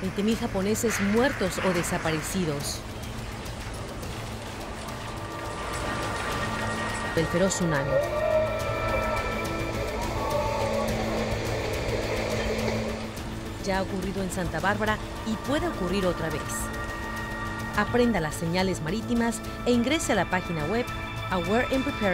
20.000 japoneses muertos o desaparecidos. El feroz tsunami. Ya ha ocurrido en Santa Bárbara y puede ocurrir otra vez. Aprenda las señales marítimas e ingrese a la página web awareandprepare.org.